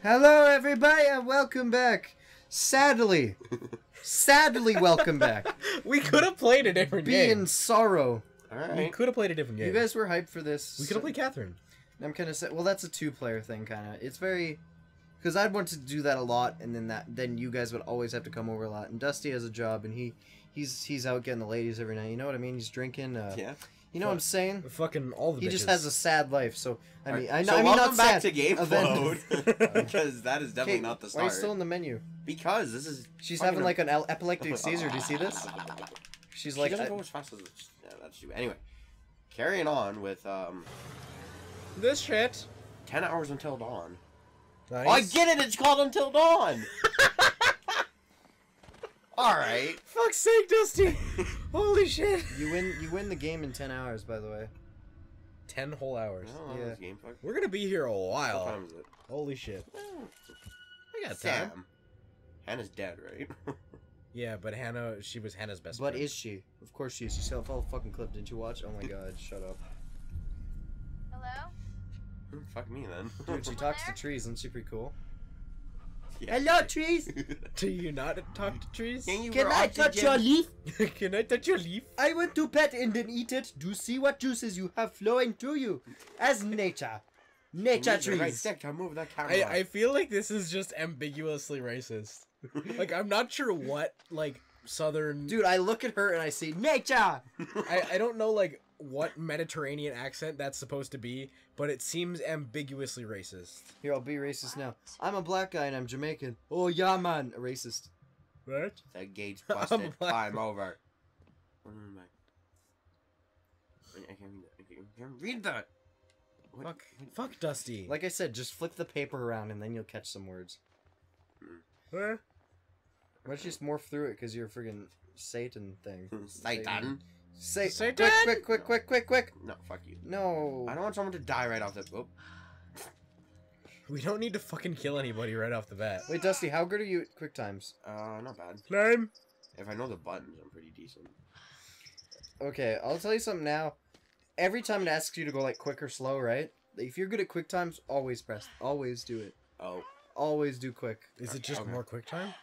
Hello everybody and welcome back. Sadly welcome back. We could have played a different game. Be in sorrow. Alright. We could have played a different game. You guys were hyped for this. We could have played Catherine. I'm kind of sad. Well, that's a two-player thing kind of. It's very... Because I'd want to do that a lot and then you guys would always have to come over a lot. And Dusty has a job and he's out getting the ladies every night. You know what I mean? He's drinking. Yeah. You know what I'm saying? Fucking all the bitches. He just has a sad life, so I mean, I know. So I mean, welcome back to GamePlode, because that is definitely not the start. Why are you still in the menu? Because this is. She's having like an epileptic seizure. Do you see this? She's like. She doesn't go as fast as. Yeah, that's stupid. Anyway, carrying on with this shit. 10 hours until dawn. Nice. Oh, I get it. It's called Until Dawn. Alright. Fuck's sake, Dusty! Holy shit! You win the game in 10 hours, by the way. 10 whole hours. Oh, yeah. Game, we're gonna be here a while. What time is it? Holy shit. Oh. I got time. Hannah's dead, right? Yeah, but Hannah, she was Hannah's best friend. But is she? Of course she is. She's all fucking clipped. Didn't you watch? Oh my god, shut up. Hello? Fuck me then. Dude, she talks to trees, isn't she pretty cool? Yeah. Hello, trees! Do you not talk to trees? Can I touch your leaf? Can I touch your leaf? I want to pet and then eat it. Do see what juices you have flowing through you. As nature. Nature trees. Right stick, move that camera. I feel like this is just ambiguously racist. Like, I'm not sure what, like, southern... Dude, I look at her and I see, nature! I don't know, like, what Mediterranean accent that's supposed to be, but it seems ambiguously racist. Here, I'll be racist now. I'm a black guy and I'm Jamaican. Oh, yeah, man. A racist. What? That gauge busted. I'm over. I can't read that. What? Fuck Dusty. Like I said, just flip the paper around and then you'll catch some words. Huh? Why don't you just morph through it because you're a friggin' Satan thing. Satan? Satan! Quick! No, fuck you. No. I don't want someone to die right off the bat. We don't need to fucking kill anybody right off the bat. Wait, Dusty, how good are you at quick times? Not bad. Climb! If I know the buttons, I'm pretty decent. Okay, I'll tell you something now. Every time it asks you to go, like, quick or slow, right? If you're good at quick times, always press. Always do it. Oh. Always do quick. Is it just more quick time?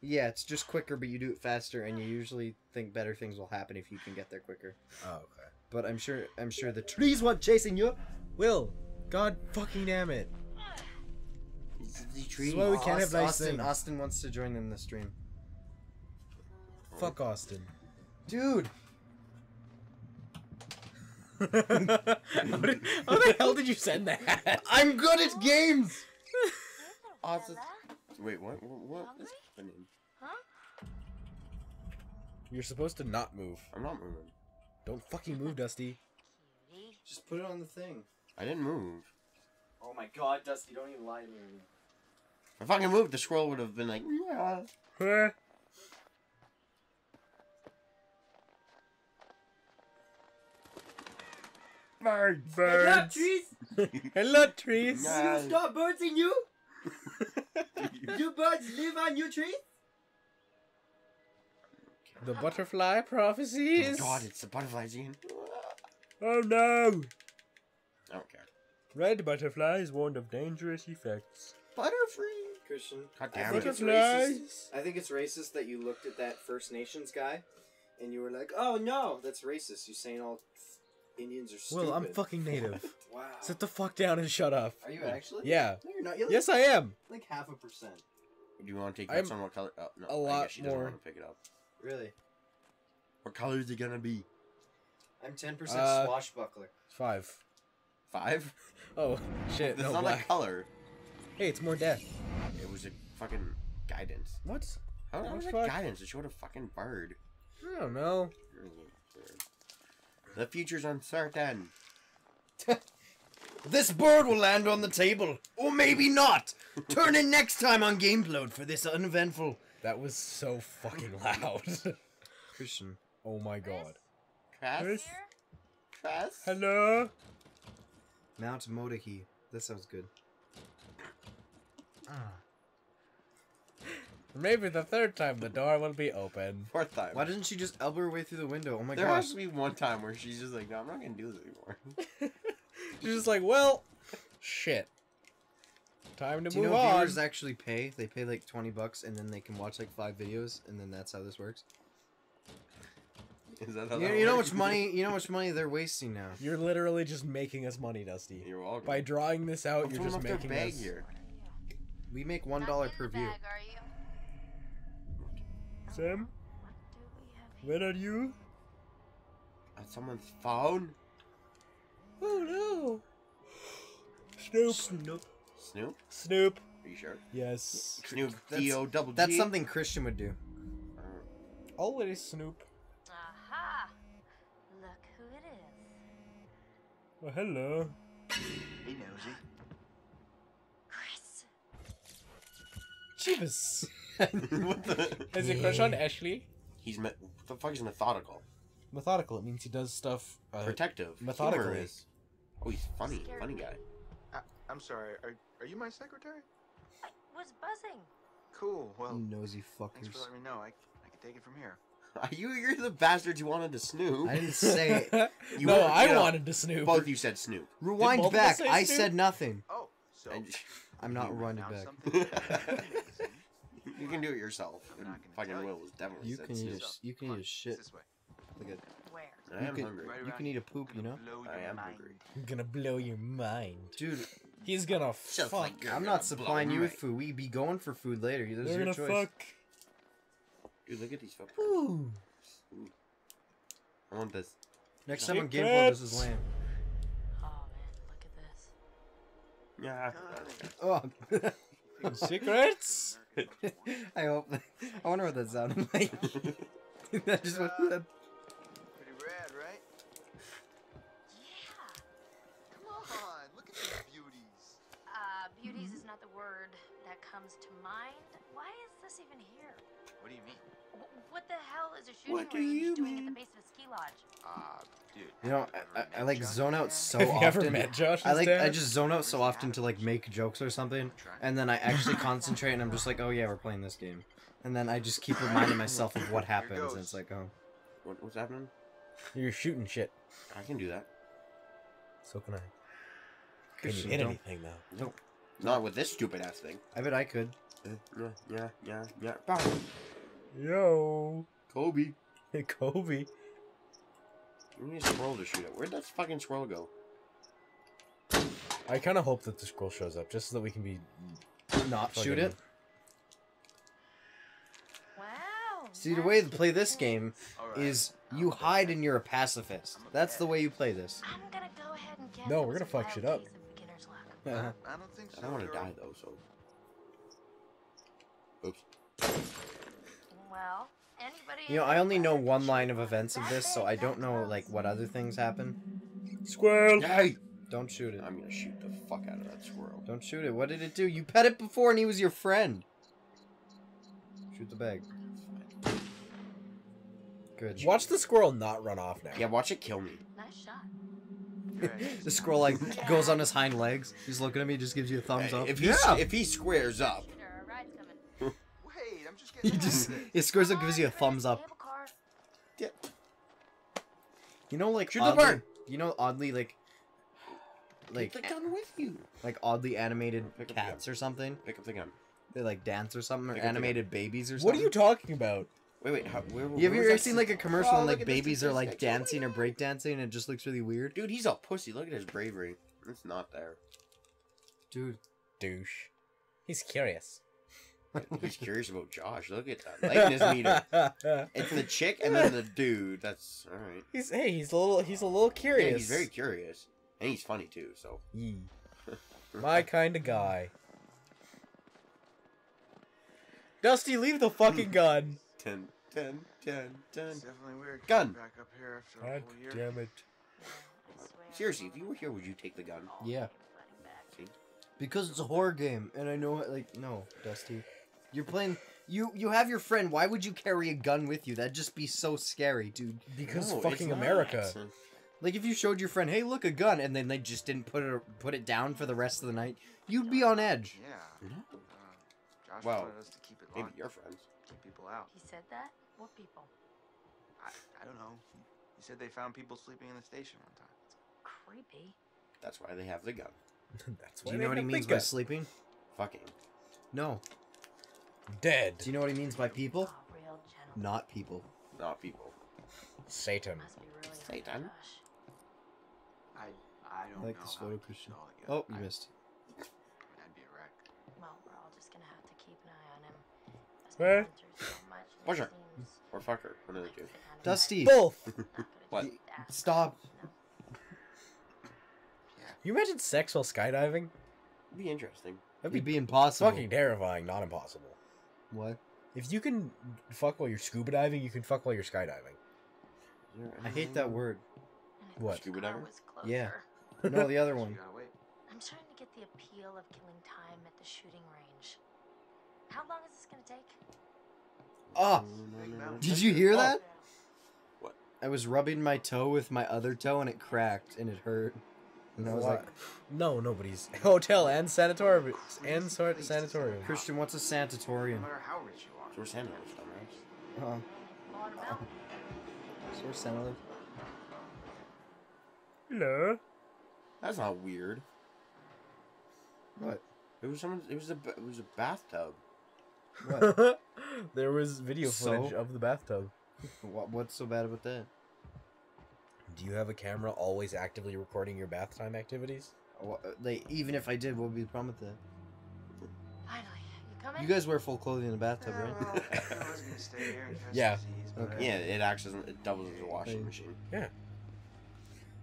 Yeah, it's just quicker, but you do it faster, and you usually think better things will happen if you can get there quicker. Oh, okay. But I'm sure the trees want chasing you. Will, God fucking damn it! The trees. That's why we can't have nice things. Austin wants to join in the stream. Fuck Austin, dude. How the hell did you send that? I'm good at games. Austin. Wait, what? What is happening? Huh? You're supposed to not move. I'm not moving. Don't fucking move, Dusty. Just put it on the thing. I didn't move. Oh my god, Dusty, don't even lie to me. If I fucking moved, the scroll would have been like, yeah. Birds. Hello, trees. Hello, trees. Nah. You stop birds in you? Do birds live on your tree? The butterfly prophecy is... Oh god, it's the butterfly scene. Oh no! I don't care. Red butterfly is warned of dangerous effects. Butterfree! Christian, I think it's racist that you looked at that First Nations guy and you were like, oh no, that's racist. You're saying all Indians are stupid. Well, I'm fucking native. Wow. Sit the fuck down and shut up. Are you actually? Yeah. No, you're not. You're like, yes, I am. Like 0.5%. Do you want to take that on what color? Oh, no. I guess she doesn't want to pick it up. Really? What color is it going to be? I'm 10% swashbuckler. 5. 5? Oh, shit. That's not black. Like color. Hey, it's more death. It was a fucking guidance. What? How was that guidance? It showed a fucking bird. I don't know. The future's uncertain. This bird will land on the table. Or maybe not. Turn in next time on GamePlode for this uneventful. That was so fucking loud. Christian. Oh my god. Chris? Hello? Mount Modahi. That sounds good. Maybe the third time the door will be open. Fourth time. Why doesn't she just elbow her way through the window? Oh my gosh. There must be one time where she's just like, no, I'm not gonna do this anymore. You're just like, well, shit. Time to move on. Do you know viewers actually pay? They pay like $20 and then they can watch like 5 videos, and then that's how this works. Is that how that works? You know how much money they're wasting now. You're literally just making us money, Dusty. You're welcome. By drawing this out, you're just making us. Here. We make $1 per view. Sam, where are you? At someone's phone. Oh no! Snoop. Snoop. Snoop. Snoop. Are you sure? Yes. Snoop. D-O-double-G. That's something Christian would do. Always Snoop. Aha! Look who it is. Well, hello. He knows it. Chris. Jeebus. What the? Has a crush on Ashley? He's what the fuck is methodical? Methodical. It means he does stuff protective. Methodically. Oh, he's funny. Funny guy. I'm sorry. Are you my secretary? I was buzzing. Cool. Well, you nosy fuckers. Thanks for letting me know. I can take it from here. You're the bastards who wanted to snoop. I didn't say it. I wanted to snoop. Both you said snoop. Rewind back. I said nothing. Oh, so I'm not running back. You can do it yourself. Fucking Will was definitely said snoop. You can eat a shit. Look at where? I am hungry. You can eat a poop, you know? I am hungry. I'm gonna blow your mind. Dude. He's gonna fuck. I'm not supplying you with food. We be going for food later. This is your choice. Fuck. Dude, look at these fuckers. Ooh. Ooh. I want this. Next time on GamePlode, this is lame. Oh, man. Look at this. Yeah. Oh. Secrets? I hope. I wonder what that sounded like. That just went... Pretty rad, right? Yeah. Come on. Look at these beauties. Beauties is not the word that comes to mind. Why is this even here? What do you mean? What the hell is a shooting range doing at the base of a ski lodge? Dude. You know, I like zone out so often. Have you ever met Josh? I just zone out so often to like make jokes or something, and then I actually concentrate, and I'm just like, oh yeah, we're playing this game, and then I just keep reminding myself of what happens, and it's like, oh, what's happening? You're shooting shit. I can do that. So can I. Can you hit anything though? Nope. Not with this stupid ass thing. I bet I could. Bow. Yo, Kobe. Hey, Kobe. We need a squirrel to shoot at. Where'd that fucking squirrel go? I kind of hope that the squirrel shows up just so that we can be not shoot it. Wow. See, the way to play this game is you hide and you're a pacifist. That's the way you play this. I'm gonna go ahead and get. No, we're gonna fuck shit up. I don't think so. I don't want to die though, so. Oops. Well, anybody. You know, I only know one line of events of this, so I don't know like what other things happen. Squirrel! Hey! Don't shoot it. I'm gonna shoot the fuck out of that squirrel. Don't shoot it. What did it do? You pet it before, and he was your friend. Shoot the bag. Good. Watch the squirrel not run off now. Yeah, watch it kill me. Nice shot. The squirrel like goes on his hind legs. He's looking at me, just gives you a thumbs up. If he squares up. It squares up, gives you a thumbs up. Yeah. You know, like oddly, like get the gun with you. Like oddly animated cats or something. Pick up the gun. They like dance or something, or animated babies or something. What are you talking about? Wait, you ever seen like a commercial and like babies are like dancing or breakdancing and it just looks really weird? Dude, he's a pussy. Look at his bravery. It's not there. Dude. Douche. He's curious. He's curious about Josh. Look at that light in his meter. It's the chick and then the dude. That's alright. He's a little curious. Yeah, he's very curious. And he's funny too, so. My kind of guy. Dusty, leave the fucking gun. 10, 10, 10, 10. It's definitely weird. Gun. Back up here after a whole year. Damn it. Seriously, if you were here, would you take the gun? Yeah. See? Because it's a horror game, and I know it. Like, no, Dusty, you're playing. You have your friend. Why would you carry a gun with you? That'd just be so scary, dude. Because no, fucking America. Like, if you showed your friend, hey, look, a gun, and then they just didn't put it down for the rest of the night, you'd be on edge. Yeah. No. Josh wanted us to keep it locked. Maybe your friends. Keep people out. He said that? What people? I don't know. He said they found people sleeping in the station one time. It's creepy. That's why they have the gun. That's why. Do you know what he means by sleeping? Fucking. No. Dead. Do you know what he means by people? Not people. Not people. Satan. Satan. I don't know. I like this photo, Christian. Oh, you missed. That'd be a wreck. Well, we're all just gonna have to keep an eye on him. Where? Butcher. Or fucker. What do they do? Dusty. Both. What? Stop. You imagine sex while skydiving? It'd be interesting. That'd be impossible. Fucking terrifying, not impossible. What? If you can fuck while you're scuba diving, you can fuck while you're skydiving. I hate that word. What? Scuba diver? Yeah. No, the other one. I'm trying to get the appeal of killing time at the shooting range. How long is this gonna take? Oh! Did you hear that? What? I was rubbing my toe with my other toe and it cracked and it hurt. And I was like, no, nobody's. Hotel and sanatorium. And sanatorium. Christian, what's a sanatorium? No matter how rich you are. Source Santa lives, right? Source Santa lives. Hello. That's not weird. What? It was someone. It was a bathtub. What? There was video footage of the bathtub. What's so bad about that? Do you have a camera always actively recording your bath time activities? Well, like, even if I did, what would be the problem with that? Finally, you coming? You guys wear full clothing in the bathtub, right? I was gonna stay here and catch disease, but okay. Yeah, it acts as it doubles as a washing machine. Yeah.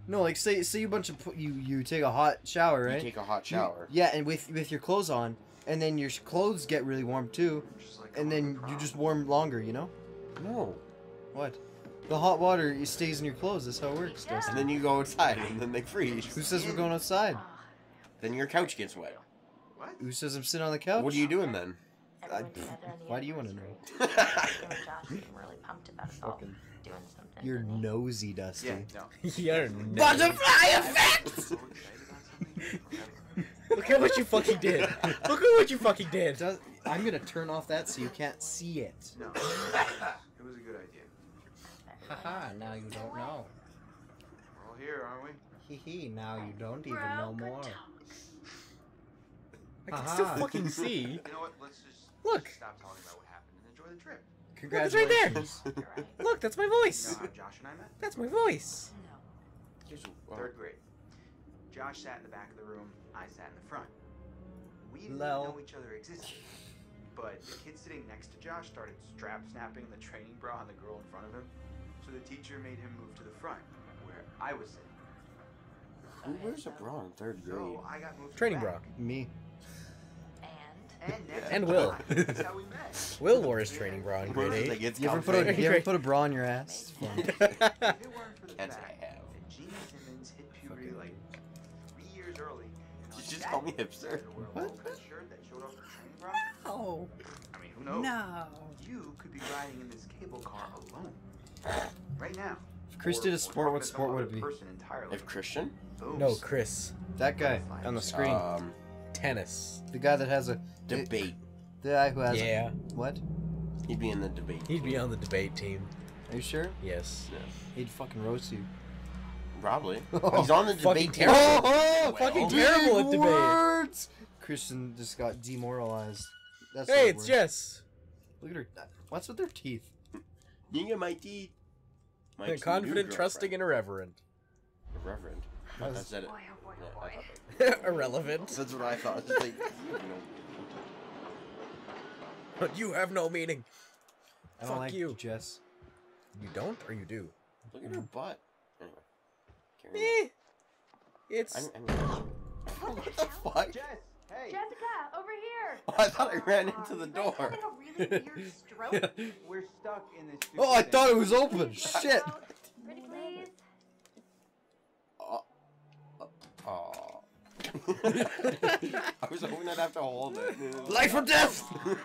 No, like say you you take a hot shower, right? You take a hot shower. Yeah, and with your clothes on, and then your clothes get really warm too, like and then you just warm longer, you know? No. What? The hot water stays in your clothes. That's how it works. Yeah. And then you go outside, and then they freeze. Who says we're going outside? Then your couch gets wet. What? Who says I'm sitting on the couch? What are you doing then? Why do you want to know? Really pumped about fucking doing something. You're nosy, Dusty. Yeah, no. You're nosy. Butterfly effect! Look at what you fucking did. Look at what you fucking did. I'm gonna turn off that so you can't see it. No. It was a good idea. Haha, now you don't know. We're all here, aren't we? Hee, now you don't even know more. I can still fucking see. You know what? Let's just look. Stop talking about what happened and enjoy the trip. Congratulations. Look, it's right there. Look, that's my voice. You know how Josh and I met? That's my voice. No. 3rd grade. Josh sat in the back of the room. I sat in the front. We didn't know each other existed. But the kid sitting next to Josh started strap snapping the training bra on the girl in front of him. So the teacher made him move to the front, where I was sitting. Who wears a bra in 3rd grade? So I got moved training bra. Me. And Will. That's how we met. Will wore his training bra in grade 8. You ever put a bra on your ass? That's I have. Gene Simmons hit puberty like 3 years early. Did you just call me hipster? What? No. I mean, who knows? No. You could be riding in this cable car alone. Right now. If Chris did a sport, what sport would it be? If Christian? No, Chris. That guy on the screen. Tennis. The guy that has a debate. The guy who has a what? He'd be in the debate. He'd be on the debate team. Are you sure? Yes. Yeah. He'd fucking roast you. Probably. He's on the debate team. Fucking terrible at debate. Christian just got demoralized. That's hey, it's Jess. Look at her. What's with their teeth? You get my teeth. They're confident, trusting, and irreverent. Irreverent. I thought I said it. Boy, oh boy, oh boy. Yeah, irrelevant. That's what I thought. Like, you have no meaning. I don't like you, Jess. You don't, or you do? Look at her butt. Anyway, it's. What the fuck? Jess, hey. Jessica, over here. Oh, I thought I ran into the door. A really weird stroke. We're stuck in this. Oh, I thought it was open. Shit. Ready, please. Oh. I was hoping I'd have to hold it. Life or death! God,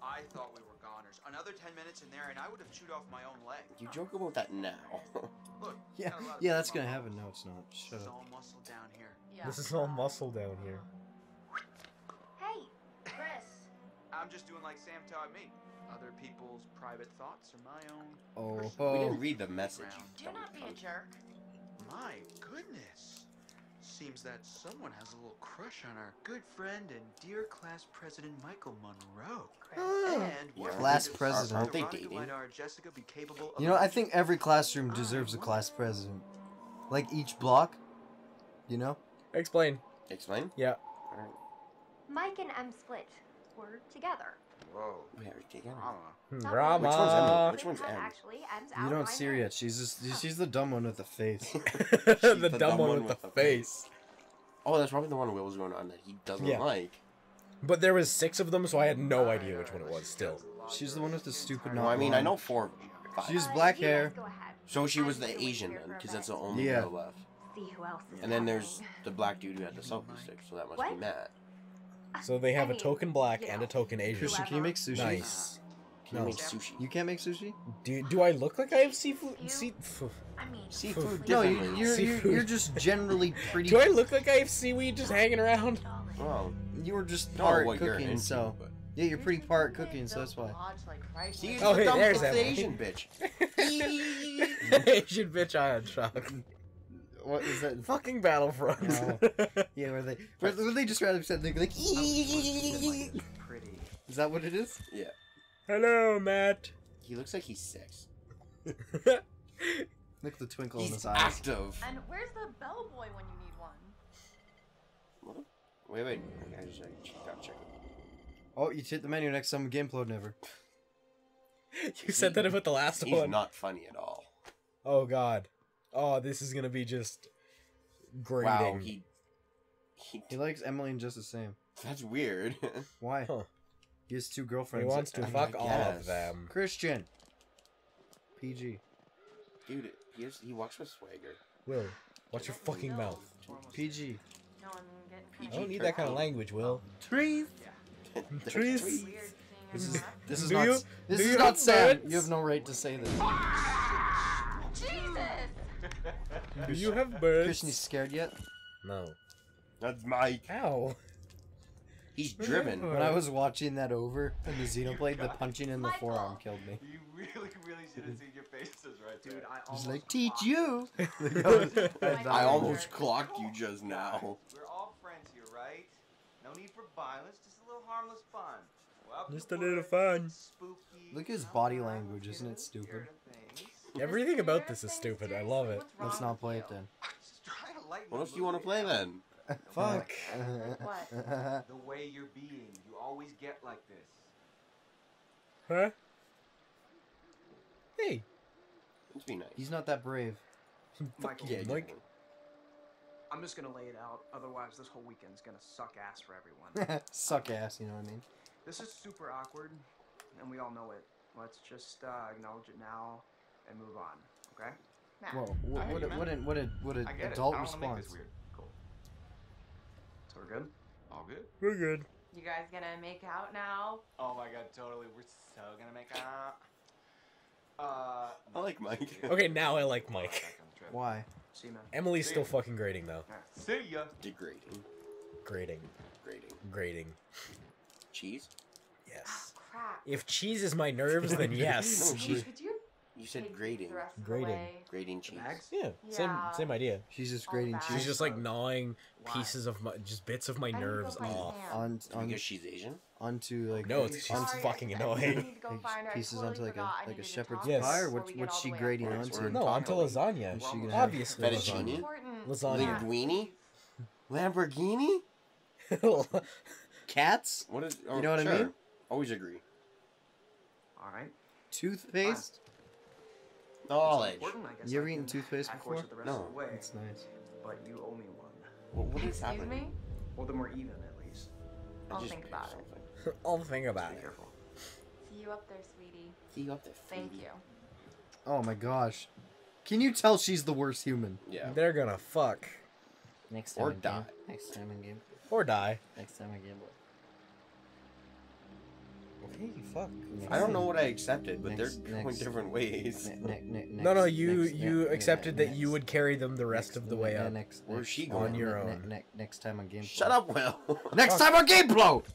I thought we were goners. Another 10 minutes in there and I would have chewed off my own leg. You joke about that now. Look, yeah, that's gonna happen. No, it's not. Shut up. This is all muscle down here. Yeah. This is all muscle down here. Hey, Chris. I'm just doing like Sam taught me. Other people's private thoughts are my own. Oh, we didn't read the message. Do not be a jerk. My goodness. seems that someone has a little crush on our good friend and dear class president Michael Monroe. And class president, aren't they dating? You know, I think every classroom deserves a class president. Like each block, you know? Explain. Explain? Yeah. Alright. Mike and M split. We're together. Whoa. Wait, are we together? Rama. Which one's M? Actually, M's out. You don't see her yet. She's the dumb one with the face. the dumb one with the face. Oh, that's probably the one Will was going on that he doesn't like. But there was 6 of them, so I had no idea which one it was still. She's the one with the stupid nose. No, I mean, I know 4 of them. 5. She has black hair. So she was the Asian then, because that's the only one left. See who else is and then there's the black dude who had the selfie stick, so that must be Matt. So they have a token black and a token Asian. Christian, can you make sushi? Nice. Can you make sushi? You can't make sushi? Do I look like I have seafood? Seafood? No, you're just generally pretty. Do I look like I have seaweed just hanging around? Well, you were just part cooking, so... Yeah, you're pretty part cooking, so that's why. She's the dumbest Asian bitch. Asian bitch on truck. What is that? Fucking Battlefront. No. Yeah, where they just randomly said they're like, pretty. Is that what it is? Yeah. Hello, Matt. He looks like he's 6. Look at the twinkle in his eyes. Active. And where's the bellboy when you need one? What? Wait. I just got checked. Oh, you hit the menu next time with GamePlode never. You said that about the last one. He's not funny at all. Oh, God. Oh, this is gonna be just grating. Wow, he likes Emily and just the same. That's weird. Why? Huh. He has 2 girlfriends. He wants to fuck all of them. Christian. PG. Dude, he walks with swagger. Will, watch your fucking mouth. PG. No, I don't need that kind of language, Will. Trees. Yeah. Trees. This is not. This is not sad. You have no right to say this. Jesus! Do you have birds? Christian, you scared yet? No. That's Mike. Ow. He's driven. When I was watching that over in the Xenoblade, the punching in the forearm killed me. You really should have seen your faces right there. Dude, I almost teach you! I almost clocked you just now. We're all friends here, right? No need for violence, just a little harmless fun. Just a little fun. Spooky. Look at his body language, isn't it stupid? Everything about this is stupid, I love it. Let's not play it then. What else do you want to play then? Fuck. What? The way you're being, you always get like this. Huh? Hey. Let's be nice. He's not that brave. Fuck yeah, Mike. I'm just gonna lay it out, otherwise this whole weekend's gonna suck ass for everyone. Suck ass, you know what I mean? This is super awkward, and we all know it. Let's just acknowledge it now and move on, okay? Nah. Whoa, what an adult response. Weird. Cool. So we're good? All good? We're good. You guys gonna make out now? Oh my god, totally, we're so gonna make out. I like Mike. Okay, now I like Mike. Why? See, Emily's still fucking grating though. See ya. Degrading. Grating. Cheese? Yes. Oh, crap. If cheese is my nerves, then yes. No, cheese. Could you said grating. Grating cheese. Yeah. Same idea. She's just grating cheese. She's just like gnawing pieces of my, just bits of my nerves off. On because she's Asian? Onto like no, it's fucking annoying. Pieces onto like a shepherd's pie, or what's she grating onto? No, onto lasagna. She obviously fettuccine, lasagna, linguine, Lamborghini, cats. What is? You know what I mean? Always agree. All right. Toothpaste. Knowledge. You ever eaten toothpaste before? No. It's nice. But you owe me one. Well, what is happening? Excuse me? Well, then we're even at least. I'll think about it. I'll think about it. Careful. See you up there, sweetie. See you up there. Thank you. Oh my gosh. Can you tell she's the worst human? Yeah. They're gonna fuck. Next time. Or die. Next time in game. Or die. Next time in game. Okay, fuck. I don't know what I accepted, but they're going different ways. No, you accepted that you would carry them the rest of the way up. Where's she going? On your own. Next time on GamePlode. Shut up, Will. Next time on GamePlode!